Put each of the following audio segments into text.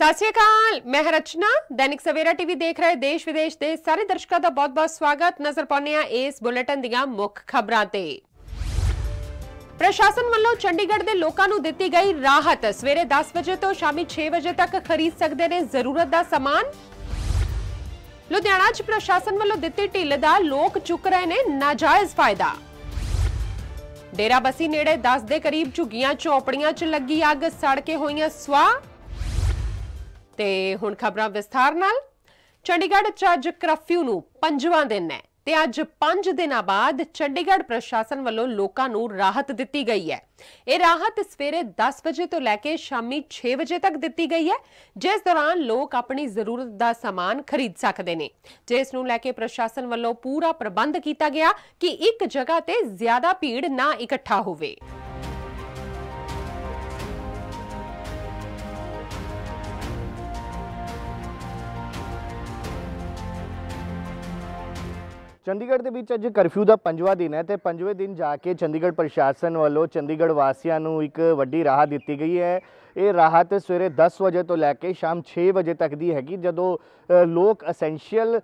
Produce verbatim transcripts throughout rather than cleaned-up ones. सत श्री अकाल, मैं रचना, दैनिक सवेरा टीवी देख रहे देश विदेश के दे सारे दर्शकों का बहुत बहुत स्वागत। नजर पाने इस बुलेटिन दी मुख्य खबरां ते। प्रशासन वालों चंडीगढ़ के लोगों को दी गई राहत, सवेरे दस बजे तो शामी छे बजे तक खरीद सकते हैं जरूरत का समान। लुधियाना च प्रशासन वालों दी ढिल का लोग चुक रहे हैं नाजायज फायदा। डेरा बसी नेड़े दस के करीब झुग्गियां चौपड़ियां च लगी अग, सड़ के होईयां स्वाह। ते हुण खबरां विस्तार नाल। चंडीगढ़ च अज करफ्यू नूं पंजवां दिन है ते अज पांच दिनां बाद चंडीगढ़ प्रशासन वल्लों लोकां नूं राहत दित्ती गई है। यह राहत सवेरे दस बजे तो लैके शामी छे बजे तक दित्ती गई है, जिस दौरान लोग अपनी जरूरत का सामान खरीद सकते हैं। जिस नूं लैके प्रशासन वल्लों पूरा प्रबंध किया गया कि एक जगह ते ज्यादा भीड़ ना इकट्ठा होवे। चंडीगढ़ के बीच अज करफ्यू का पंजवा दिन है तो पंजवें दिन जाके चंडीगढ़ प्रशासन वालों चंडीगढ़ वासियों को एक वड्डी राहत दी गई है। ये राहत सवेरे दस बजे तो लैके शाम छे बजे तक की हैगी, जदों लोग असैंशियल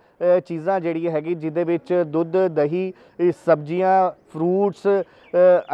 चीज़ा जी हैगी जिदे विच दुध, दही, सब्जियां, फ्रूट्स,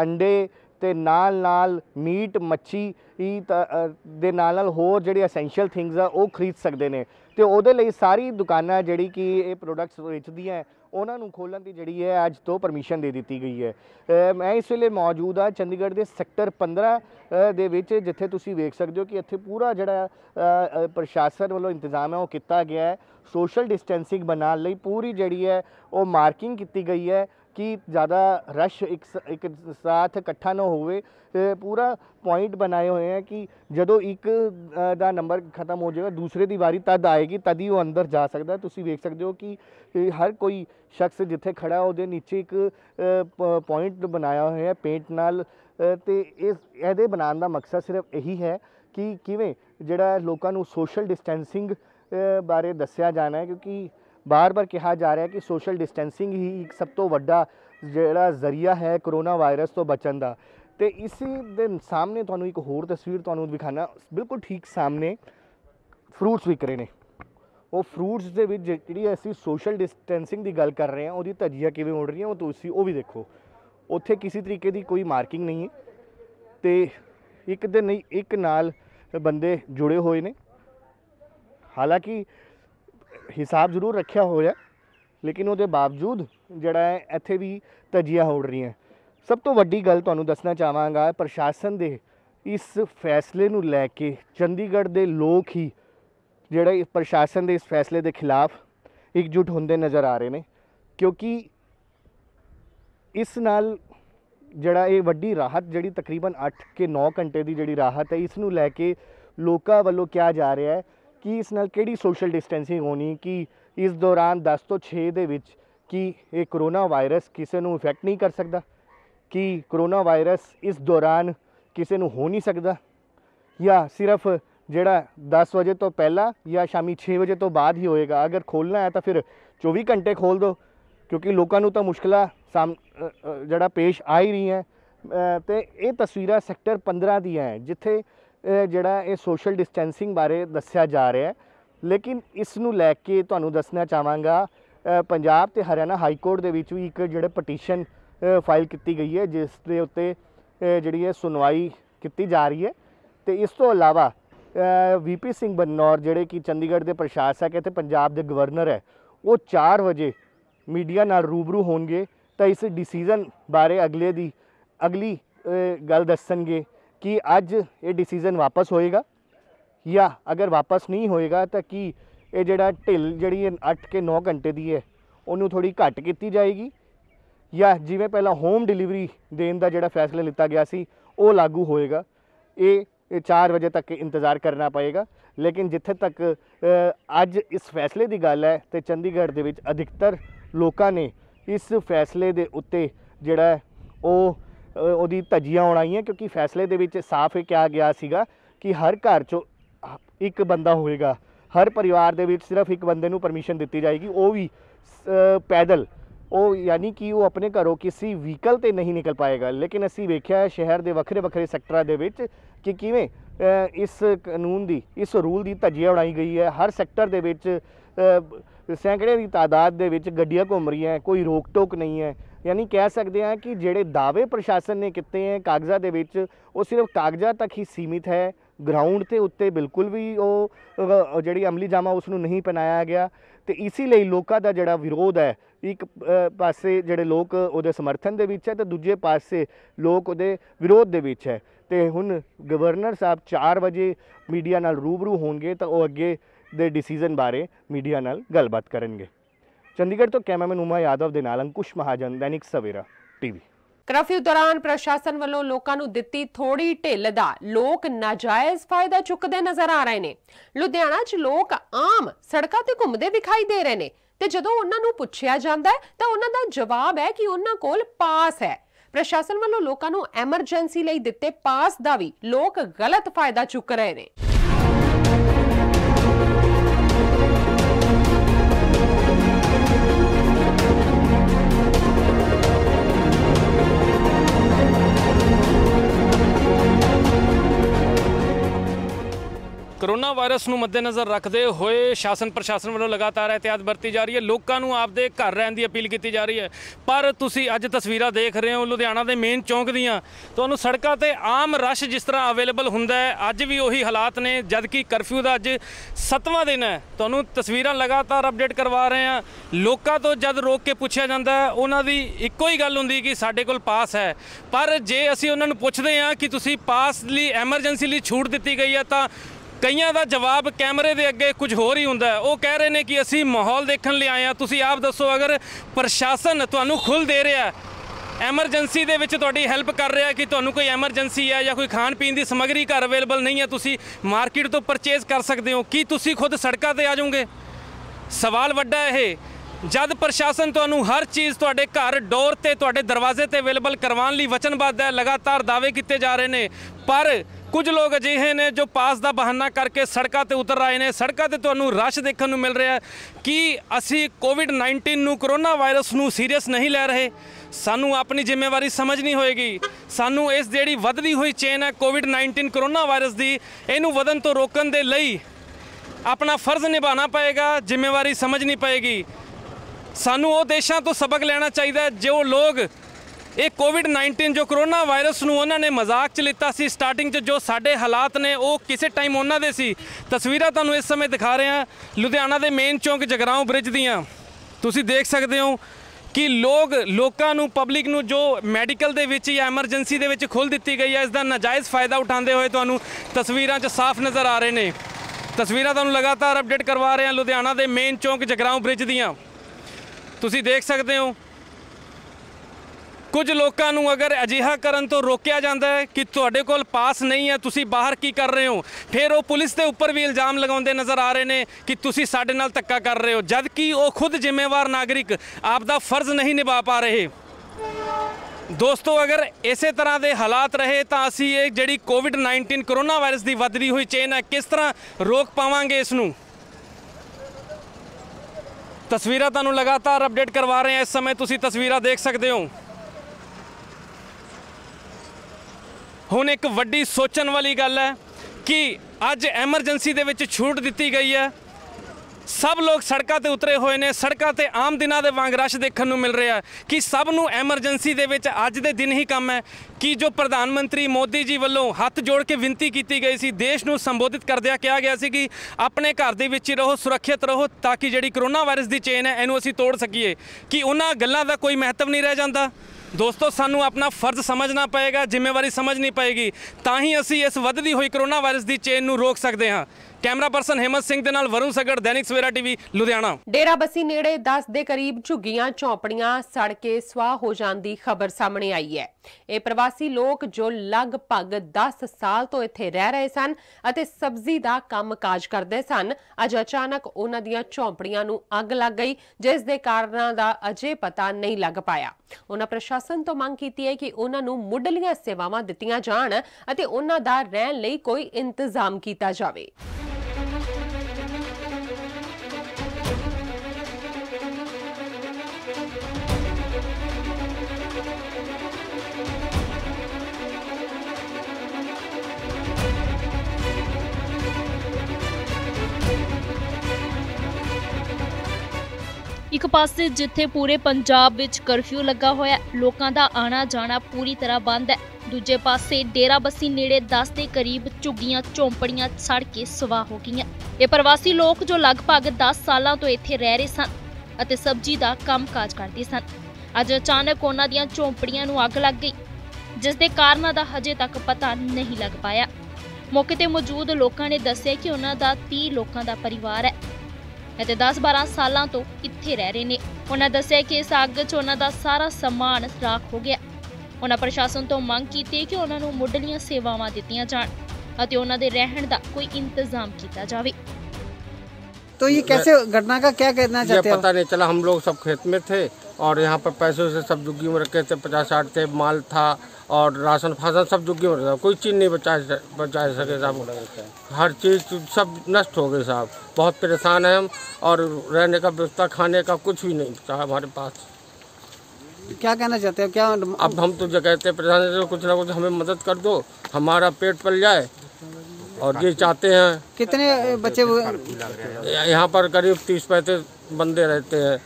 अंडे ते नाल नाल मीट, मच्छी दे नाल नाल होर जिहड़ी असैंशियल थिंग्स आ वो खरीद सकते हैं। तो उहदे लई सारी दुकानां जिहड़ी कि ये प्रोडक्ट्स वेचदियां है उन्होंने खोलन की जी है अज तो परमिशन दे दी गई है। ए, मैं इस वेले मौजूद हाँ चंडीगढ़ के सैक्टर पंद्रह दे विच, जिथे तुसी वेख सकते हो कि इत्थे पूरा जिहड़ा प्रशासन वालों इंतजाम है वो किया गया है। सोशल डिस्टेंसिंग बनाने लई पूरी जिहड़ी है वो मार्किंग की गई है कि ज़्यादा रश एक, एक साथ इकट्ठा ना होवे। पूरा पॉइंट बनाए हुए हैं कि जदों एक दा नंबर खत्म हो जाएगा दूसरे की बारी तद आएगी, तद ही वो अंदर जा सकता है। तुसी वेख सकते हो कि हर कोई शख्स जिथे खड़ा है उसके नीचे एक पॉइंट बनाया हुआ है पेंट नाल, ते इस इहदे बनाने का मकसद सिर्फ यही है कि किवें जिहड़ा लोकां नूं सोशल डिस्टेंसिंग बारे दस्या जाना है, क्योंकि बार बार कहा जा रहा है कि सोशल डिस्टेंसिंग ही एक सब तो वड्डा जिहड़ा जरिया है कोरोना वायरस तो बचन का। तो इसी दिन सामने तुहानूं एक होर तस्वीर तुहानूं दिखाना, बिल्कुल ठीक सामने फ्रूट्स विक रहे हैं। वो फ्रूट्स दे विच जिहड़ी असीं सोशल डिस्टेंसिंग की गल कर रहे हैं उहदी धज्जियां किवें उड़ रही हैं, वो तुसीं वो भी देखो। उत्थे किसी तरीके की कोई मार्किंग नहीं है तो एक दिन नहीं एक नाल बंदे जुड़े हुए हैं। हालांकि हिसाब जरूर रखा होया लेकिन उसके बावजूद जड़ा है इत्थे भी तजिया उड़ रही है। सब तो वड्डी गल तुहानूं दसना चाहांगा, प्रशासन दे इस फैसले नूं लैके चंडीगढ़ दे लोग ही जड़ा प्रशासन दे इस फैसले दे खिलाफ एकजुट होंदे नज़र आ रहे हैं, क्योंकि इस नाल जड़ा ये वड्डी राहत जड़ी तकरीबन अठ के नौ घंटे की जड़ी राहत है, इस नूं लैके लोकां वल्लों क्या जा रहा है कि इस नाल केड़ी सोशल डिस्टेंसिंग होनी, कि इस दौरान दस तो छे दे विच कि ये कोरोना वायरस किसी नूं इफेक्ट नहीं कर सकता, कि कोरोना वायरस इस दौरान किसी नूं हो नहीं सकता, या सिर्फ जिहड़ा दस बजे तो पहला या शामी छे बजे तो बाद ही होएगा। अगर खोलना है तो फिर चौबीस घंटे खोल दो, क्योंकि लोगों नूं तो मुश्किल साम जिहड़ा पेश आ ही रही है। तो ये तस्वीर सैक्टर पंद्रह दी है जिथे जड़ा ये सोशल डिस्टेंसिंग बारे दस्या जा रहा है, लेकिन इस नूं लैके तुहानूं दसना चाहांगा पंजाब ते हरियाणा हाई कोर्ट दे विच भी एक जिहड़ा पटीशन फाइल की गई है जिस दे उत्ते जिहड़ी है सुनवाई की जा रही है। तो इस तो अलावा वीपी सिंह बदनौर जिहड़े कि चंडीगढ़ के प्रशासक है ते पंजाब के गवर्नर है, वो चार बजे मीडिया नाल रूबरू होणगे तो इस डिसीजन बारे अगले दी अगली गल दस्सणगे कि अज ये डिसीजन वापस होएगा या अगर वापस नहीं होएगा तो कि ये जड़ा ढिल जड़ी अठ के नौ घंटे की है उन्होंने थोड़ी घट की जाएगी, या जिवें पहला होम डिलीवरी देने का जोड़ा फैसला लिता गया सी वो लागू होएगा। ये चार बजे तक इंतज़ार करना पएगा, लेकिन जिथे तक अज इस फैसले की गल है तो चंडीगढ़ दे विच अधिकतर लोगों ने इस फैसले के उत्ते जोड़ा वो ਉਹਦੀ ਧੱਜੀਆਂ ਉਡਾਈਆਂ, क्योंकि फैसले दे विच साफ ही कहा गया ਸੀਗਾ कि हर घर चो एक बंदा होएगा, हर परिवार दे विच सिर्फ एक बंदे नूं परमिशन दी जाएगी, वो भी पैदल ਉਹ ਯਾਨੀ ਕਿ ਉਹ ਆਪਣੇ ਘਰੋਂ ਕਿਸੇ ਵਹੀਕਲ ਤੇ ਨਹੀਂ ਨਿਕਲ ਪਾਏਗਾ। ਲੇਕਿਨ ਅਸੀਂ ਵੇਖਿਆ ਹੈ ਸ਼ਹਿਰ ਦੇ ਵੱਖਰੇ ਵੱਖਰੇ ਸੈਕਟਰਾਂ ਦੇ ਵਿੱਚ ਕਿ ਕਿਵੇਂ इस कानून की इस रूल की धज्जियां उड़ाई गई है। हर सैक्टर दे विच सैकड़े की तादाद दे विच गड्डियां घूम रही हैं, कोई रोक टोक नहीं है। यानी कह सकते हैं कि जिहड़े दावे प्रशासन ने किए हैं कागज़ा दे विच वो सिर्फ कागज़ा तक ही सीमित है। ग्राउंड के उत्ते बिल्कुल भी वो जिहड़ी अमली जामा उसनूं नहीं पहनाया गया। तो इसीलिए लोगों का जिहड़ा विरोध है, एक पासे जिहड़े लोग उहदे समर्थन दे विच है तो दूजे पासे लोग उहदे विरोध दे विच है। तो हुण गवर्नर साहब चार बजे मीडिया नाल रूबरू होंगे तो वह अगे दे डिसीजन बारे मीडिया नाल गलबात करेंगे। चंडीगढ़ तो कैमरामैन उमा यादव दे नाल अंकुश महाजन, दैनिक सवेरा टीवी। कर्फ्यू दौरान प्रशासन वालों लोगों को दिती थोड़ी ढिल दा लोग नाजायज़ फायदा चुकते नजर आ रहे हैं। लुधियाना च लोग आम सड़कों ते घूमते दिखाई दे रहे हैं तो जदों उन्हां नूं पुछिया जांदा है तो उन्हां दा जवाब है कि उन्हां कोल पास है। प्रशासन वालों लोगों को एमरजेंसी लई दिते पास का भी लोग गलत फायदा चुक रहे हैं। कोरोना वायरस को मद्देनज़र रखते हुए शासन प्रशासन वालों लगातार एहतियात बरती जा रही है। लोगों को आपदे घर रहने की अपील की जा रही है। पर तुसी अज तस्वीरां देख रहे हो लुधियाना के मेन चौंक दियां, तुहानूं सड़कों पर आम रश जिस तरह अवेलेबल हुंदा है अज भी उही हालात ने। जबकि कर्फ्यू का अज सत्तवां दिन है। तुहानूं तस्वीरां लगातार अपडेट करवा रहे हैं। लोगों तो जब रोक के पूछा जाता है उन्हां दी इक्को ही गल हुंदी कि साडे कोल पास है। पर जे असीं उन्हां नूं पुछदे हां कि तुसी पास लई एमरजेंसी लई छूट दित्ती गई है तां कईयां दा जवाब कैमरे दे अगे कुछ होर ही हुंदा है। वो कह रहे हैं कि असी माहौल देखण लई आए हां। तुसी आप दसो अगर प्रशासन तुहानूं खुल दे रहा है, एमरजेंसी दे विच तुहाडी हैल्प कर रहा है कि तुहानूं कोई एमरजेंसी है या कोई खाण पीण दी समग्री घर अवेलेबल नहीं है, तुसी मार्केट तो परचेज कर सकते हो, की तुसी खुद सड़कां ते आ जाओगे? सवाल वड्डा है। जद प्रशासन तुहानूं हर चीज़ तुहाडे घर डोर ते तुहाडे दरवाजे ते अवेलेबल करवाउण लई वचनबद्ध है, लगातार दावे कीते जा रहे ने। पर कुछ लोग अजिहे ने जो पास का बहाना करके सड़कों पर उतर आए हैं। सड़कों पर तुहानूं रश देखने मिल रहा है कि असी कोविड नाइनटीन नूं कोरोना वायरस नूं सीरीयस नहीं लै रहे। सानूं अपनी जिम्मेवारी समझनी होएगी। सानूं इस जिहड़ी वधदी हुई चेन है कोविड नाइनटीन कोरोना वायरस की, इहनूं वधन तो रोकण दे लई अपना फर्ज निभाना पएगा, जिम्मेवारी समझनी पएगी। सानूं उह देशां तो सबक लैना चाहिए जो लोग ये कोविड नाइनटीन जो कोरोना वायरस नूं उन्होंने मजाक च लिता सी। स्टार्टिंग जो साढ़े हालात ने वो किसी टाइम उन्होंने सी। तस्वीरां तुहानूं इस समय दिखा रहे हैं लुधियाना के मेन चौंक जगराओं ब्रिज दियां। तुसीं देख सकते हो कि लोग लोकां नूं पब्लिक नूं जो मैडिकल दे विच या एमरजेंसी दे विच खोल दित्ती गई है इसदा नाजायज़ फायदा उठाते हुए तुहानूं तस्वीरां च साफ नज़र आ रहे ने। तस्वीरां तुहानूं लगातार अपडेट करवा रहे हैं लुधियाना के मेन चौंक जगराओं ब्रिज दियां। तुसीं देख सकते हो कुछ लोगों को अगर अजिहा करन तो रोकया जाता है कि तुहाडे कोल पास नहीं है, तुसी बाहर की कर रहे हो, फिर वो पुलिस के उपर भी इल्जाम लगाते नज़र आ रहे हैं कि तुसी साडे नाल धक्का कर रहे हो। जबकि वो खुद जिम्मेवार नागरिक आपदा फर्ज नहीं निभा पा रहे। दोस्तों अगर इस तरह के हालात रहे तो असी ये जिहड़ी कोविड नाइनटीन कोरोना वायरस की वधदी हुई चेन है किस तरह रोक पावांगे इसनूं। तस्वीरां तुहानूं लगातार अपडेट करवा रहे हैं। इस समय तुसी तस्वीरां देख सकते हो। हुण एक वड्डी सोचण वाली गल है कि अज एमरजेंसी दे विच छूट दित्ती गई है। सब लोग सड़कों पर उतरे हुए हैं। सड़कों पर आम दिनों के वांग रश देखने को मिल रहा है कि सब नूं एमरजेंसी दे विच अज दे दिन ही कम है कि जो प्रधानमंत्री मोदी जी वालों हत्थ जोड़ के विनती की गई सी, देश नूं संबोधित करदे कहा गया सी कि अपने घर दे विच ही रहो, सुरक्षित रहो, ताकि जिहड़ी कोरोना वायरस की चेन है इहनूं असीं तोड़ सकीए, कि उन्हां गल्लां दा कोई महत्व नहीं रह जांदा। दोस्तों सानू अपना फर्ज समझना पएगा, जिम्मेवारी समझनी पएगी, ताही असी इस वधदी हुई कोरोना वायरस की चेन नूं रोक सकते हाँ। कैमरा पर्सन हेमंत सिंह दे नाल वरुण सगड़, दैनिक सवेरा टीवी, लुधियाना। डेरा बसी नेड़े दस के करीब झुग्गियां झोंपड़ियां सड़ के स्वाह हो जाने की खबर सामने आई है। ये प्रवासी लोग जो लगभग दस साल तो इत्थे रह रहे सन अते सब्जी दा काम काज करदे सन, अज अचानक उन्हां दीयां झोंपड़ियां नूं अग लग गई जिस दे कारणां दा अजे पता नहीं लग पाया। उन्हां प्रशासन तो मंग कीती है कि उन्हां नूं मुढलीआं सेवावां दित्तीआं जाण अते उन्हां दा रहण लई कोई इंतजाम कीता जावे। एक पासे जिथे पूरे पंजाब विच कर्फ्यू लगा होया, लोगों का आना जाना पूरी तरह बंद है, दूजे पासे डेरा बसी नेड़े दस के करीब झुग्गियां झोंपड़ियां सड़ के सवाह हो गईयां। ये प्रवासी लोग जो लगभग दस साल तो इत्थे रह रहे सन अते सब्जी का काम काज करते सन, अज अचानक उन्हां दीयां झोंपड़ियां नूं अग लग गई, जिस दे कारणा दा हजे तक पता नहीं लग पाया। मौके ते मौजूद लोगों ने दस्सिया कि उन्हां दा तीस लोगों का परिवार है, दस बारह साल तो इत्थे रह रहे हैं। उन्हें दस्सिया कि इस अग च उन्हां दा सारा समान राख हो गया। उन्हें प्रशासन तो मंग की कि उन्हां नूं मुढलियां सेवावां दित्तियां जाण अते उन्हां दे रहण दा कोई इंतजाम किया जावे। तो ये कैसे घटना का क्या कहना चाहते हैं? पता नहीं चला, हम लोग सब खेत में थे और यहाँ पर पैसों से सब झुग्गी में रखे थे, पचास साठ थे, माल था और राशन फासन सब झुग्गी में रखा, कोई चीज़ नहीं बचा बचा सके साहब, हर चीज़ सब नष्ट हो गई साहब, बहुत परेशान हैं हम और रहने का व्यवस्था खाने का कुछ भी नहीं बचा हमारे पास। क्या कहना चाहते हैं? क्या अब हम तो जो कहते हैं परेशान, कुछ ना कुछ हमें मदद कर दो, हमारा पेट पल जाए और ये चाहते हैं। कितने बच्चे यहाँ पर? करीब तीस पैंतीस बंदे रहते हैं,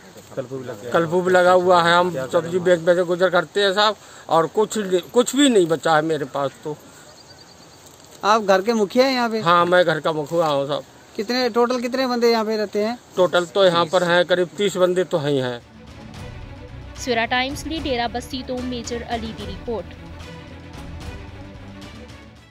कलपू भी लगा हुआ है, हम सब्जी बेच बेच गुजर करते हैं साहब और कुछ कुछ भी नहीं बचा है मेरे पास। तो आप घर के मुखिया हैं यहाँ पे? हाँ, मैं घर का मुखिया हूँ साहब। कितने टोटल कितने बंदे यहाँ पे रहते हैं? टोटल तो यहाँ पर हैं करीब तीस बंदे तो हैं ही हैं। सवेरा टाइम्स ने डेरा बस्सी तो मेजर अली की रिपोर्ट।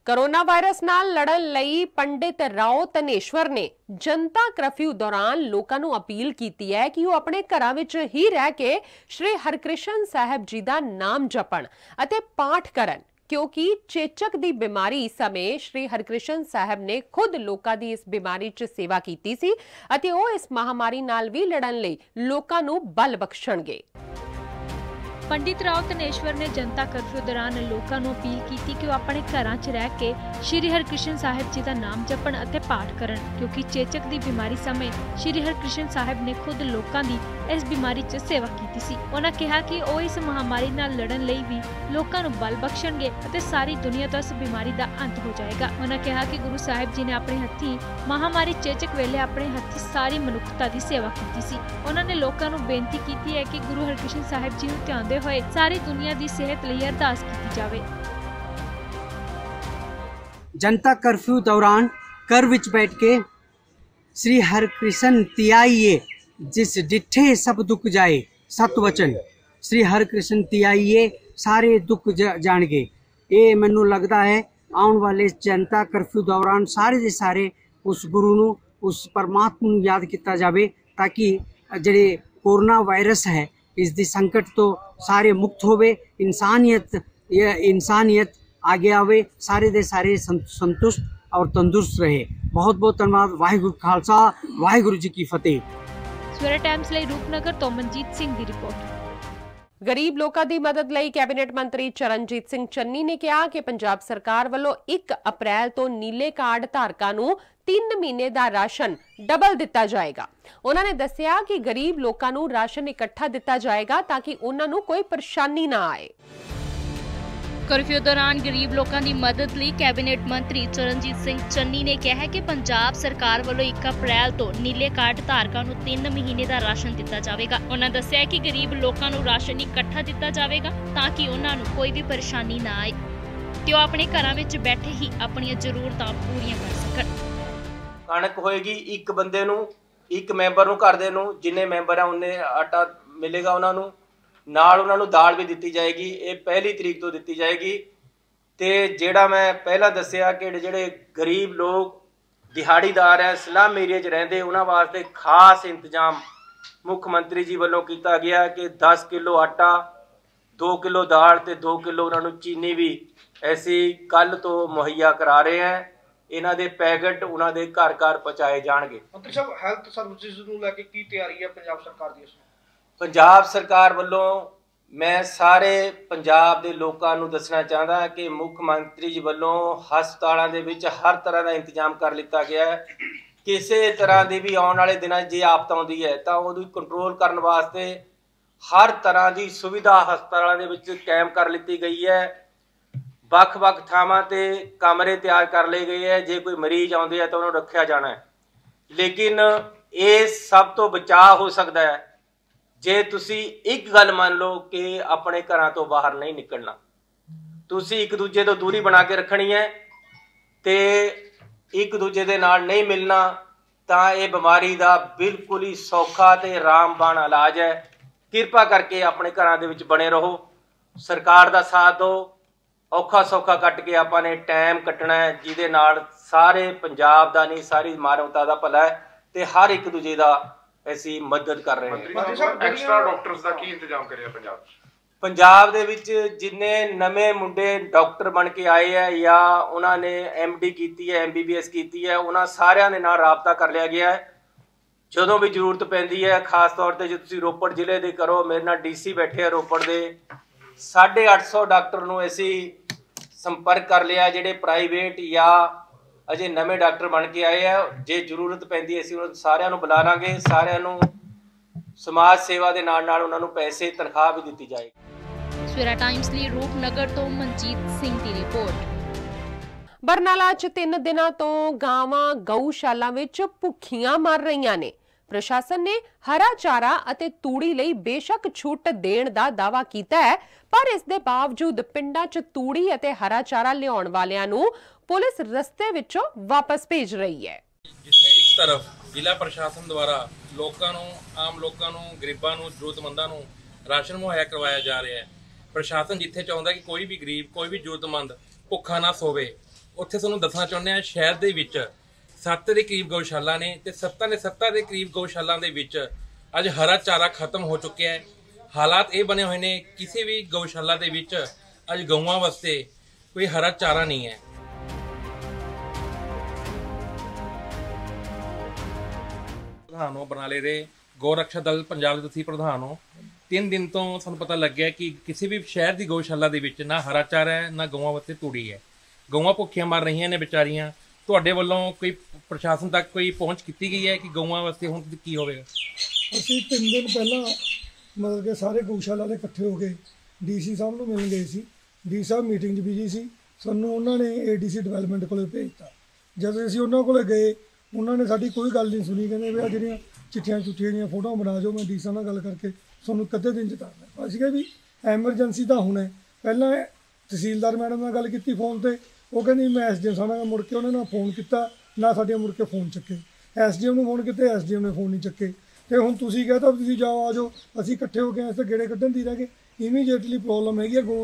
कोरोना वायरस नाल लड़न लई पंडित राव गनेश्वर ने जनता करफ्यू दौरान लोगों को अपील की है कि वह अपने घरों विच ही रह के श्री हरकृष्ण साहब जी का नाम जपण अते पाठ करन, क्योंकि चेचक की बीमारी समय श्री हरकृष्ण साहब ने खुद लोगों की इस बीमारी च सेवा की सी अते वह इस महामारी नाल भी लड़न लई लोगों को बल बख्शणगे। पंडित राव गनेश्वर ने जनता कर्फ्यू दौरान लोगों को अपील की कि वह अपने घरों च रह के श्री हरकृष्ण साहब जी का नाम जपण अते पाठ करन, क्योंकि चेचक की बीमारी समय श्री हरकृष्ण साहब ने खुद लोगों की इस बीमारी च सेवा की सी। उन्होंने कहा कि वह इस महामारी नाल लड़न लई भी लोगों को बल बख्शणगे अते सारी दुनिया तो इस बीमारी का अंत हो जाएगा। उन्होंने कहा कि गुरु साहब जी ने अपने हथीं महामारी चेचक वेले अपने हथीं सारी मनुखता की सेवा की सी। उन्होंने लोगों को बेनती की है कि गुरु हरकृष्ण साहब जी को ध्यान होए सारी दुनिया की सेहत लई अरदास की जावे। जनता कर्फ्यू दौरान घर विच बैठ के श्री हरकृष्ण तियाइए जिस डिठे सब दुख जाए, सतवचन श्री हरकृष्ण तियाइए सारे दुख जाणगे। ये मैनू लगता है आने वाले जनता कर्फ्यू दौरान सारे के सारे उस गुरु नू उस परमात्मा नू याद किया जाए, ताकि जिहड़े कोरोना वायरस है इस दी संकट तो सारे मुक्त होवे, इंसानियत इंसानियत आगे आवे, सारे दे सारे संतुष्ट और तंदुरुस्त रहे। बहुत बहुत धन्यवाद। वाहिगुरु खालसा, वाहिगुरु जी की फतेह। सवेरा टाइम्स लई रूपनगर तो मनजीत सिंह दी रिपोर्ट। गरीब लोगों की मदद लई कैबिनेट मंत्री चरणजीत सिंह चन्नी ने कहा कि पंजाब सरकार वालों एक अप्रैल तो नीले कार्ड धारकों नूं तीन महीने का राशन डबल दिता जाएगा। उन्होंने दस्सिया कि गरीब लोगों नूं राशन इकट्ठा दिता जाएगा ताकि उन्हां नूं कोई परेशानी ना आए। कर्फ्यू दौरान गरीब लोगों की मदद लई कैबिनेट मंत्री चरणजीत सिंह चन्नी ने कहा है कि पंजाब सरकार वालों एक अप्रैल तो नीले कार्ड धारकों को तीन महीने का राशन दिता जाएगा। उन्होंने दस्सिया कि गरीब लोगों को राशन इकट्ठा दिता जाएगा ताकि उन्होंने कोई भी परेशानी ना आए ते वो अपने घरों में बैठे ही अपनी जरूरतां पूरियां कर सकन। कणक होएगी एक बंदे नूं एक मैंबर नूं घर दे नूं जिन्ने मैंबर आ उन्ने आटा मिलेगा, उन्हां नूं नाल उन्हां नूं दाल भी दिती जाएगी। ये पहली तरीक तो दिती जाएगी। तो जिहड़ा मैं पहला दस्सिया कि जिहड़े गरीब लोग दिहाड़ीदार है स्लम एरिया च रहिंदे उन्हां वास्ते खास इंतजाम मुख्य मंत्री जी वालों किया गया कि दस किलो आटा दो किलो दाल तो दो किलो उन्हां नूं चीनी भी ऐसी कल तो मुहैया करा रहे हैं। इन्हां दे पैकेट उन्हां दे घर घर पहुँचाए जाएंगे। मंत्री साहब हैल्थ सर्विसिज नूं लैके की तैयारी है पंजाब सरकार दी? पंजाब सरकार वालों मैं सारे पंजाब के लोगों को दसना चाहता कि मुख्य मंत्री जी वालों हस्पतालों के विच हर तरह का इंतजाम कर लिता गया है। किसी तरह की भी आने वाले दिन जे आफत आती है तो उहदू कंट्रोल करने वास्ते हर तरह की सुविधा हस्पतालों के विच कायम कर लीती गई है। ਵੱਖ-ਵੱਖ ਥਾਵਾਂ ते कमरे तैयार कर लिए गए है। जे कोई मरीज आते हैं तो उन्होंने रखा जाना है, लेकिन ये सब तो बचाव हो सकता है। जे तुसी एक गल मान लो कि अपने घरां तो बाहर नहीं निकलना, तुसी एक दूजे तो दूरी बना के रखनी है ते एक दूजे दे नाल नहीं मिलना, तो यह बीमारी का बिल्कुल ही सौखा ते रामबाण इलाज है। किरपा करके अपने घरां दे विच बने रहो, सरकार का साथ दो। औखा सौखा कट के आपने टाइम कट्टना है जिहदे नाल सारे पंजाब का नहीं सारी मानवता का भला है ते हर एक दूजे का ऐसी मदद कर रहे हैं। एक्स्ट्रा डॉक्टर्स का की इंतजाम करें पंजाब पंजाब दे विच जिन्ने नवे मुंडे डॉक्टर बन के आए है या उन्होंने एम डी की है, एम बी बी एस की है, उन्होंने सारिया ने नाल राबता कर लिया गया है। जो भी जरूरत पैंदी है, खास तौर पर जो तुसीं रोपड़ जिले दे करो, मेरे नाल डी सी बैठे है रोपड़ दे, साढ़े अठ सौ डॉक्टर नूं ऐसी संपर्क कर लिया जिहड़े प्राइवेट या अजे नवे डॉक्टर बन के आए है। जे जरूरत पैंदी असीं उन्हां सारियां नूं बुला लांगे, सारियां नूं समाज सेवा के नाल नाल उन्हां नूं पैसे तनख्वाह भी दित्ती जाएगी। ਸਵੇਰਾ ਟਾਈਮਸ ਲਈ ਰੂਪਨਗਰ ਤੋਂ ਮਨਜੀਤ ਸਿੰਘ ਦੀ ਰਿਪੋਰਟ। ਬਰਨਾਲਾ ਚ ਤਿੰਨ ਦਿਨਾਂ ਤੋਂ ਗਾਵਾਂ ਗਊਸ਼ਾਲਾ ਵਿੱਚ ਭੁੱਖੀਆਂ ਮਰ ਰਹੀਆਂ ਨੇ। ਪ੍ਰਸ਼ਾਸਨ ਨੇ ਹਰਾ ਚਾਰਾ ਅਤੇ ਤੂੜੀ ਲਈ ਬੇਸ਼ੱਕ ਛੂਟ ਦੇਣ ਦਾ ਦਾਅਵਾ ਕੀਤਾ ਹੈ, ਪਰ ਇਸ ਦੇ ਬਾਵਜੂਦ ਪਿੰਡਾਂ ਚ ਤੂੜੀ ਅਤੇ ਹਰਾ ਚਾਰਾ ਲਿਆਉਣ ਵਾਲਿਆਂ ਨੂੰ ਪੁਲਿਸ ਰਸਤੇ ਵਿੱਚੋਂ ਵਾਪਸ ਭੇਜ ਰਹੀ ਹੈ। ਜਿੱਥੇ ਇੱਕ ਤਰਫ ਜ਼ਿਲ੍ਹਾ ਪ੍ਰਸ਼ਾਸਨ ਦੁਆਰਾ ਲੋਕਾਂ ਨੂੰ, ਆਮ ਲੋਕਾਂ ਨੂੰ, ਗਰੀਬਾਂ ਨੂੰ, ਜ਼ਰੂਰਤਮੰਦਾਂ ਨੂੰ ਰਾਸ਼ਨ ਮੁਹੱਈਆ ਕਰਵਾਇਆ ਜਾ ਰਿਹਾ ਹੈ। प्रशासन जिथे चाहता कि कोई भी गरीब, कोई भी जरूरतमंद भुखा ना सोवे, उत्थे तुहानूं दसना चाहुंदे आ शहर दे विच सत्त दे करीब गौशाला ने ते सत्ता ने सत्ता दे करीब गौशाला दे विच अज हरा चारा खत्म हो चुक्या है। हालात ये बने हुए ने किसी भी गौशाला दे विच अज गऊआं वास्ते कोई हरा चारा नहीं है। प्रधान हो बरनाले दे गौरक्षा दल पंजाब दे तुसीं प्रधान हो, तीन दिन तो सानूं पता लग गया कि किसी भी शहर की गौशाला दे विच ना हरा चारा है, ना गऊँ वास्ते तूड़ी है। गऊँ भुखिया मर रही ने बेचारियां, तुहाडे वल्लों कोई प्रशासन तक कोई पहुँच की गई है कि गऊँ वास्ते हुण की होवेगा? असीं तीन दिन पहला मतलब कि सारे गौशाला दे इकट्ठे हो गए, डी सी साहब नूं मिलण गए सी। डी साहब मीटिंग बिजी सी, सानूं उन्हां ने ए डी सी डिवैलपमेंट कोल भेजता। जद असीं उन्हां कोल गए, उन्होंने साडी कोई गल नहीं सुनी, कहिंदे वी आ जिहड़ियां चिट्ठियां चुट्ठियां जिहियां फोटोआं बना जाओ, मैं डी साहब नाल गल करके ਤੁਹਾਨੂੰ ਕਦੇ ਦਿਨ ਜਿਤਾਣਾ। ਅਸੀਂ ਕਿਹਾ ਵੀ ਐਮਰਜੈਂਸੀ ਤਾਂ ਹੁਣ ਹੈ। ਪਹਿਲਾਂ ਤਹਿਸੀਲਦਾਰ ਮੈਡਮ ਨਾਲ ਗੱਲ ਕੀਤੀ ਫੋਨ 'ਤੇ, ਉਹ ਕਹਿੰਦੀ ਮੈਂ ਐਸ ਡੀ ਐਮ ਸਾਹਿਬ ਨਾਲ, ਮੁੜ ਕੇ ਉਹਨਾਂ ਨਾਲ ਫੋਨ ਕੀਤਾ ਨਾ ਸਾਡੇ ਮੁੜ ਕੇ ਫੋਨ ਚੁੱਕੇ, ਐਸ ਡੀ ਐਮ ਨੂੰ ਫੋਨ ਕੀਤੇ, ਐਸ ਡੀ ਐਮ ਨੇ ਫੋਨ ਨਹੀਂ ਚੁੱਕੇ। ਅਤੇ ਹੁਣ ਤੁਸੀਂ ਕਹਿ ਤਾ ਤੁਸੀਂ ਜਾਓ ਆ ਜਾਓ, ਅਸੀਂ ਇਕੱਠੇ ਹੋ ਗਏ, ਅਸੀਂ ਗੇੜੇ ਕੱਢਣ ਦੀ ਰਹਿ ਗਏ। ਇਮੀਡੀਏਟਲੀ ਪ੍ਰੋਬਲਮ ਹੈਗੀ ਆ ਗਊ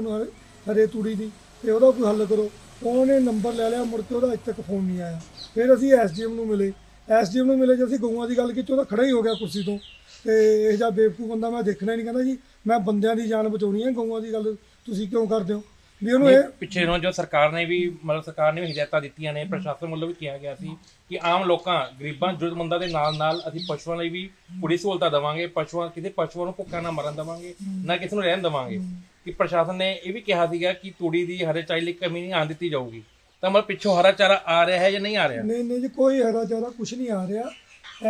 ਹਰੇ ਤੂੜੀ ਦੀ, ਅਤੇ ਉਹਦਾ ਕੋਈ ਹੱਲ ਕਰੋ। ਉਹਨੇ ਨੰਬਰ ਲੈ ਲਿਆ, ਮੁੜ ਕੇ ਉਹਦਾ ਅੱਜ ਤੱਕ ਫੋਨ ਨਹੀਂ ਆਇਆ। ਫਿਰ ਅਸੀਂ ਐਸ ਡੀ ਐਮ ਨੂੰ ਮਿਲੇ, ਐਸ ਡੀ ਐਮ ਨੂੰ ਮਿਲੇ ਜੇ ਅਸੀਂ ਗਊਆਂ ਦੀ ਗੱਲ ਕੀਤੀ, ਉਹਦਾ ਖੜਾ ਹੀ ਹੋ ਗਿਆ ਕੁਰਸੀ ਤੋਂ। ਤੇ ਇਹ ਜਿਹਾ ਬੇਵਕੂਫ ਬੰਦਾ ਮੈਂ ਦੇਖਣਾ ਹੀ ਨਹੀਂ। ਕਹਿੰਦਾ ਜੀ ਮੈਂ ਬੰਦਿਆਂ ਦੀ ਜਾਨ ਬਚਾਉਣੀ ਹੈ, ਗਊਆਂ ਦੀ ਗੱਲ ਤੁਸੀਂ ਕਿਉਂ ਕਰਦੇ ਹੋ? ਵੀ ਉਹਨੂੰ ਇਹ ਪਿੱਛੇ ਨੂੰ ਜੋ ਸਰਕਾਰ ਨੇ ਵੀ ਮਤਲਬ ਸਰਕਾਰ ਨੇ ਵੀ ਹਦਾਇਤਾਂ ਦਿੱਤੀਆਂ ਨੇ, ਪ੍ਰਸ਼ਾਸਨ ਵੱਲੋਂ ਵੀ ਕਿਹਾ ਗਿਆ ਸੀ ਕਿ ਆਮ ਲੋਕਾਂ, ਗਰੀਬਾਂ, ਜ਼ਰੂਰਤਮੰਦਾਂ ਦੇ ਨਾਲ ਨਾਲ ਅਸੀਂ ਪਸ਼ੂਆਂ ਲਈ ਵੀ ਪੂਰੀ ਸਹੂਲਤਾਂ ਦੇਵਾਂਗੇ, ਪਸ਼ੂਆਂ ਕਿਸੇ ਪਸ਼ੂਆਂ ਨੂੰ ਭੁੱਖਾ ਨਾ ਮਰਨ ਦੇਵਾਂਗੇ, ਨਾ ਕਿਸੇ ਨੂੰ ਰਹਿਣ ਦੇਵਾਂਗੇ। ਕਿ ਪ੍ਰਸ਼ਾਸਨ ਨੇ ਇਹ ਵੀ ਕਿਹਾ ਸੀਗਾ ਕਿ ਤੂੜੀ ਦੀ ਹਰੇ ਚਾਰੇ ਲਈ ਕਮੀ ਨਹੀਂ ਆਉਣ ਦਿੱਤੀ ਜਾਊਗੀ। ਤਾਂ ਮਤਲਬ ਪਿੱਛੋਂ ਹਰਾ ਚਾਰਾ ਆ ਰਿਹਾ ਹੈ ਜਾਂ ਨਹੀਂ ਆ ਰਿਹਾ? ਨਹੀਂ ਨਹੀਂ ਜੀ, ਕੋਈ ਹਰਾ ਚਾਰਾ ਕੁਛ ਨਹੀਂ ਆ ਰਿਹਾ।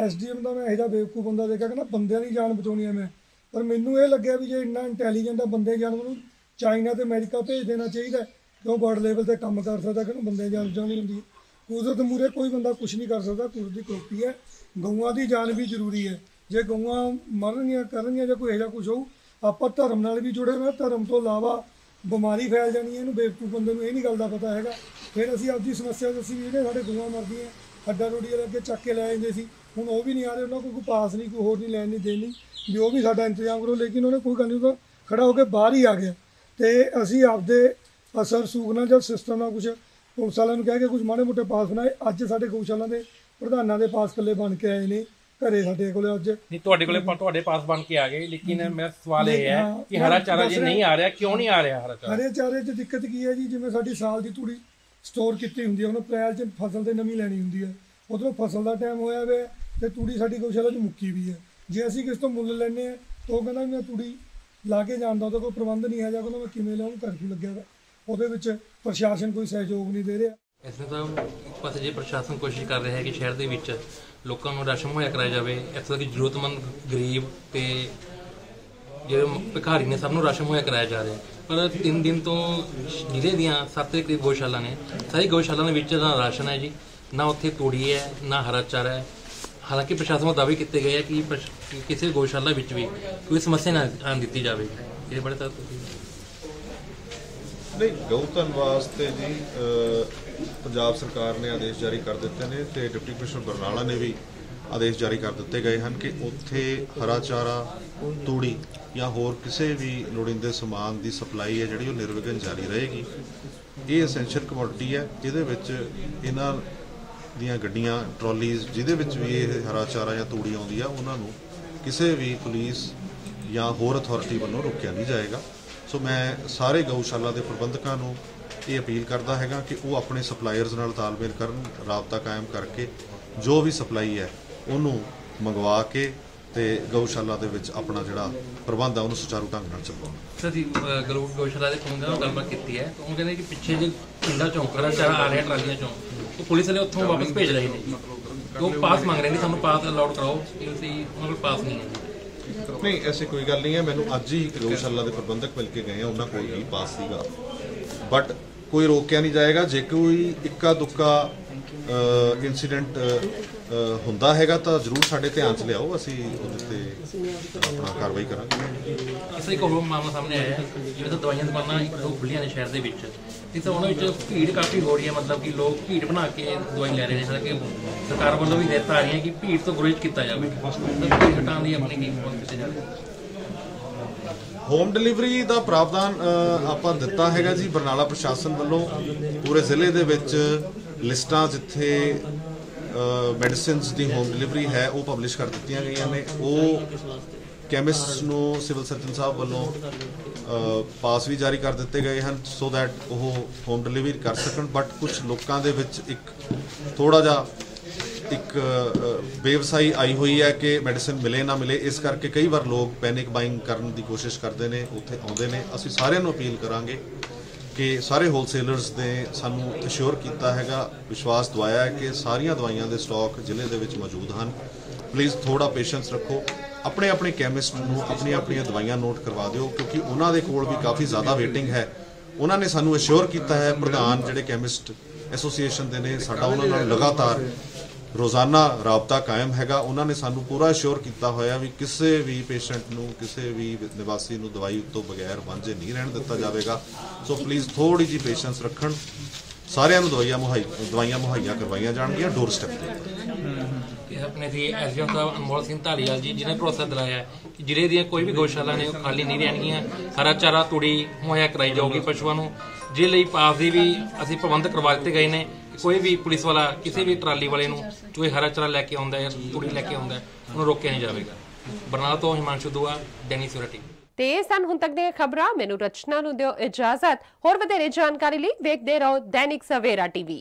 ਐਸ ਡੀ ਐਮ ਦਾ ਮੈਂ ਇਹੋ ਜਿਹਾ ਬੇਵਕੂਫ ਬੰਦਾ ਦੇਖਿਆ, ਕਹਿੰਦਾ ਬੰਦਿਆਂ ਦੀ ਜਾਨ ਬਚਾਉਣੀ ਹੈ ਮੈਂ। ਪਰ ਮੈਨੂੰ ਇਹ ਲੱਗਿਆ ਵੀ ਜੇ ਇੰਨਾ ਇੰਟੈਲੀਜੈਂਟ ਆ ਬੰਦੇ ਜਾਨ, ਉਹਨੂੰ ਚਾਈਨਾ ਅਤੇ ਅਮਰੀਕਾ ਭੇਜ ਦੇਣਾ ਚਾਹੀਦਾ, ਕਿਉਂ ਵਰਲਡ ਲੈਵਲ 'ਤੇ ਕੰਮ ਕਰ ਸਕਦਾ, ਕਿਉਂ ਬੰਦੇ ਜਾਨ ਬਚਾਉਣੀ ਹੁੰਦੀ ਹੈ। ਕੁਦਰਤ ਮੂਹਰੇ ਕੋਈ ਬੰਦਾ ਕੁਛ ਨਹੀਂ ਕਰ ਸਕਦਾ, ਕੁਦਰਤ ਦੀ ਕਰੋਪੀ ਹੈ। ਗਊਆਂ ਦੀ ਜਾਨ ਵੀ ਜ਼ਰੂਰੀ ਹੈ। ਜੇ ਗਊਆਂ ਮਰਨਗੀਆਂ ਕਰਨਗੀਆਂ ਜਾਂ ਕੋਈ ਇਹੋ ਜਿਹਾ ਕੁਛ ਹੋਊ, ਆਪਾਂ ਧਰਮ ਨਾਲ ਵੀ ਜੁੜੇ ਹੋਏ, ਧਰਮ ਤੋਂ ਇਲਾਵਾ ਬਿਮਾਰੀ ਫੈਲ ਜਾਣੀ ਹੈ। ਇਹਨੂੰ ਬੇਵਕੂਫ ਬੰਦੇ ਨੂੰ ਇਹ ਨਹੀਂ ਗੱਲ ਦਾ ਪਤਾ ਹੈਗਾ। ਫਿਰ ਅਸੀਂ ਆਪਦੀ ਸਮੱਸਿਆ ਦੱਸੀ ਵੀ ਜਿਹੜੇ ਸਾਡੇ ਗਊਆਂ ਮਰਦੀਆਂ ਹੱਡਾ ਰੋੜੀ ਵਾਲੇ ਅੱਗੇ ਚੱਕ ਕੇ ਲੈ ਜਾਂਦੇ ਸੀ, ਹੁਣ ਉਹ ਵੀ ਨਹੀਂ ਆ ਰਹੇ। ਉਹਨਾਂ ਕੋਲ ਕੋਈ ਪਾਸ ਨਹੀਂ, ਕੋਈ ਹੋਰ ਨਹੀਂ, ਲੈਣ ਨਹੀਂ ਦੇਣੀ ਵੀ ਉਹ ਵੀ ਸਾਡਾ ਇੰਤਜ਼ਾਮ ਕਰੋ। ਲੇਕਿਨ ਉਹਨੇ ਕੋਈ ਗੱਲ ਨਹੀਂ, ਉਹਦਾ ਖੜਾ ਹੋ ਕੇ ਬਾਹਰ ਹੀ ਆ ਗਿਆ। ਅਤੇ ਅਸੀਂ ਆਪਦੇ ਅਸਰ ਸੂਖਣਾ ਜਾਂ ਸਿਸਟਮ ਨਾਲ ਕੁਛ ਪੁਲਿਸ ਵਾਲਿਆਂ ਨੂੰ ਕਹਿ ਕੇ ਕੁਛ ਮਾੜੇ ਮੋਟੇ ਪਾਸ ਬਣਾਏ। ਅੱਜ ਸਾਡੇ ਗਊਸ਼ਾਲਾ ਦੇ ਪ੍ਰਧਾਨਾਂ ਦੇ ਪਾਸ ਇਕੱਲੇ ਬਣ ਕੇ ਆਏ ਨੇ ਘਰੇ ਸਾਡੇ ਕੋਲ। ਅੱਜ ਨਹੀਂ ਤੁਹਾਡੇ ਕੋਲ, ਤੁਹਾਡੇ ਪਾਸ ਬਣ ਕੇ ਆ ਗਏ, ਲੇਕਿਨ ਮੇਰਾ ਸਵਾਲ ਇਹ ਹੈ ਕਿ ਹਰਾ ਚਾਰਾ ਜੇ ਨਹੀਂ ਆ ਰਿਹਾ, ਕਿਉਂ ਨਹੀਂ ਆ ਰਿਹਾ ਹਰਾ ਚਾਰਾ? ਹਰੇ ਚਾਰੇ 'ਚ ਦਿੱਕਤ ਕੀ ਹੈ ਜੀ, ਜਿਵੇਂ ਸਾਡੀ ਸਾਲ ਦੀ ਤੂੜੀ ਸਟੋਰ ਕੀਤੀ ਹੁੰਦੀ ਹੈ, ਉਹਨੂੰ ਅਪ੍ਰੈਲ 'ਚ ਫਸਲ 'ਤੇ ਨਵੀਂ ਲੈਣੀ ਹੁੰਦੀ ਹੈ। ਉੱਧਰੋਂ ਫਸਲ ਦਾ ਟਾਈਮ ਹੋਇਆ ਵੇ ਅਤੇ ਤੂੜੀ ਸਾਡੀ ਗਊਸ਼ਾਲਾ 'ਚ ਮੁੱਕੀ ਵੀ ਹੈ। ਜੇ ਅਸੀਂ ਕਿਸੇ ਤੋਂ ਮੁੱਲ ਲੈਂਦੇ ਹਾਂ ਤਾਂ ਉਹ ਕਹਿੰਦਾ ਮੈਂ ਤੂੜੀ ਲਾ ਕੇ ਜਾਣਦਾ, ਉਹਦਾ ਕੋਈ ਪ੍ਰਬੰਧ ਨਹੀਂ ਹੈ ਜਾਂ ਕਹਿੰਦਾ ਮੈਂ ਕਿਵੇਂ ਲਿਆਉਂ, ਕਰਫਿਊ ਲੱਗਿਆ ਵਾ, ਉਹਦੇ ਵਿੱਚ ਪ੍ਰਸ਼ਾਸਨ ਕੋਈ ਸਹਿਯੋਗ ਨਹੀਂ ਦੇ ਰਿਹਾ। ਇਸ ਤਰ੍ਹਾਂ ਤਾਂ ਇੱਕ ਪਾਸੇ ਜੇ ਪ੍ਰਸ਼ਾਸਨ ਕੋਸ਼ਿਸ਼ ਕਰ ਰਿਹਾ ਹੈ ਕਿ ਸ਼ਹਿਰ ਦੇ ਵਿੱਚ ਲੋਕਾਂ ਨੂੰ ਰਾਸ਼ਨ ਮੁਹੱਈਆ ਕਰਵਾਇਆ ਜਾਵੇ, ਇਸ ਤਰ੍ਹਾਂ ਕਿ ਜ਼ਰੂਰਤਮੰਦ, ਗਰੀਬ ਅਤੇ ਜਿਹੜੇ ਭਿਖਾਰੀ ਨੇ ਸਭ ਨੂੰ ਰਾਸ਼ਨ ਮੁਹੱਈਆ ਕਰਵਾਇਆ ਜਾ ਰਿਹਾ। ਪਰ ਤਿੰਨ ਦਿਨ ਤੋਂ ਜ਼ਿਲ੍ਹੇ ਦੀਆਂ ਸੱਤ ਦੇ ਕਰੀਬ ਗਊਸ਼ਾਲਾ ਨੇ, ਸਾਰੀ ਗਊਸ਼ਾਲਾ ਦੇ ਵਿੱਚ ਨਾ ਰਾਸ਼ਨ ਹੈ ਜੀ, ਨਾ ਉੱਥੇ ਤੂੜੀ ਹੈ, ਨਾ ਹਰਾ ਚਾਰਾ ਹੈ। हालांकि प्रशासन को दावे किए गए हैं कि किसी गौशाला विच भी कोई समस्या ना आन दी जाए। ये बड़े नहीं गौधन वास्ते जी पंजाब सरकार ने आदेश जारी कर दिते ने ते डिप्टी कमिश्नर बरनाला ने भी आदेश जारी कर दिते गए हैं कि उत्थे हरा चारा तूड़ी या होर किसी भी लोड़ींदे समान की सप्लाई है जिहड़ी निर्विघन जारी रहेगी। ये एसेंशियल कमोडिटी है, इहदे विच इन्हां दियां गड्डियां ट्रॉलीज़ जिहदे विच भी ये हरा चारा या तूड़ी आउंदी आ उन्हां नूं किसी भी पुलिस या होर अथॉरिटी वल्लों रोकिया नहीं जाएगा। सो मैं सारे गौशाला के प्रबंधकों को ये अपील करता है कि वो अपने सप्लायर्स नाल तालमेल करन, राबता कायम करके जो भी सप्लाई है उन्होंने मंगवा के ते गौशाला दे विच अपना जिहड़ा प्रबंध है उन्होंने सुचारू ढंग नाल चलाउणा। सर जी गौशाला दे प्रबंधकां नाल गल्लबात कीती है तो उन्होंने कि पिछे जो पिंडा चौंक रहा चारा आ रहा ट्रालियां चौं पुलिस ने उत्थों वापस भेज रहे हैं, वो पास मंग रहे हैं सानू पास अलाउड कराओ, उन्होंने कोल पास नहीं है। नहीं ऐसी कोई गल नहीं है, मैंने अज ही गौशाला के प्रबंधक मिल के गए हैं उन्होंने कोई भी पास सीगा बट कोई रोकया नहीं जाएगा। जे कोई इक्का दुक्का इंसीडेंट होंदा हैगा तो जरूर साडे ध्यान च लियाओ, असीं उहदे ते अपना कार्रवाई करांगे। इसे एक होर मामला सामने आया जिवें तो दवाइयां दुकानां दो खुल्लियां ने शहर दे विच ते तो उहनां विच भीड़ काफ़ी हो रही है, मतलब कि लोग भीड़ बना के दवाई लै रहे हैं, हालांकि सरकार वालों भी हिदायत आ रही है कि भीड़ तो गुरेज किया जाए, भीड़ हटाने की अपनी टीम पहुंच जाए। होम डिलीवरी का प्रावधान आपां दिता हैगा जी बरनाला प्रशासन वालों पूरे जिले के विच लिस्टां जिथे मेडिसिन्स की होम डिलीवरी है वो पब्लिश कर दित्तियां गईयां ने, वो कैमिस्ट नूं सिविल सर्जन साहब वालों पास भी जारी कर दिते गए हैं सो दैट वो होम डिलीवरी कर सकन। बट कुछ लोगों के विच एक थोड़ा जा एक बेवसाई आई हुई है कि मेडिसिन मिले ना मिले, इस करके कई बार लोग पैनिक बाइंग करने की कोशिश करते हैं उत्थे आउंदे ने। असीं सारिआं नूं अपील करांगे कि सारे होलसेलर्स ने सानूं अश्योर कीता हैगा, विश्वास दवाया है कि सारियां दवाइयां दे स्टॉक जिले दे विच मौजूद हैं। प्लीज़ थोड़ा पेशेंस रखो, अपने अपने कैमिस्ट नूं अपनी अपनी दवाइयां नोट करवा दिओ क्योंकि उन्हां दे कोल भी काफ़ी ज़्यादा वेटिंग है। उन्होंने सानूं अश्योर कीता है प्रधान जिहड़े कैमिस्ट एसोसीएशन दे ने साडा उन्हां नाल लगातार रोज़ाना राबता कायम हैगा, उन्होंने सानू पूरा अश्योर किया होया भी किसी भी पेशेंट नू किसी भी निवासी नू दवाई तो बगैर वांझे नहीं रहन दिता जाएगा। सो प्लीज़ थोड़ी जी पेशेंस रखन, सारियां नू दवाइयां मुहैया दवाइयां मुहैया करवाइयां जाणगियां डोर स्टेप ते। अपने सी एस डी एम साहब अनमोल सिंह ढालीवाल जी जिन्हें भरोसा दिलाया कि जिले दी कोई भी गौशाला ने खाली नहीं रहणगियां, हरा चारा तूड़ी मुहैया कराई जाऊगी पशुओं नू, जिस लई पास दी भी असीं प्रबंध करवा दित्ते गए ने। कोई भी पुलिस वाला किसी भी ट्राली वाले नूं जो हरा चारा लैके आउंदा है तूड़ी लैके आउंदा है उन्हें रोकिया नहीं जाएगा। बरनाला तो हिमांशु दुआ, दैनिक सेवरा टीवी। ते इह सन हुण तक दियां खबरां, मैनूं रचना नूं दिओ इजाजत, होर वधेरे जानकारी लई वेखदे रहो दैनिक सवेरा टीवी।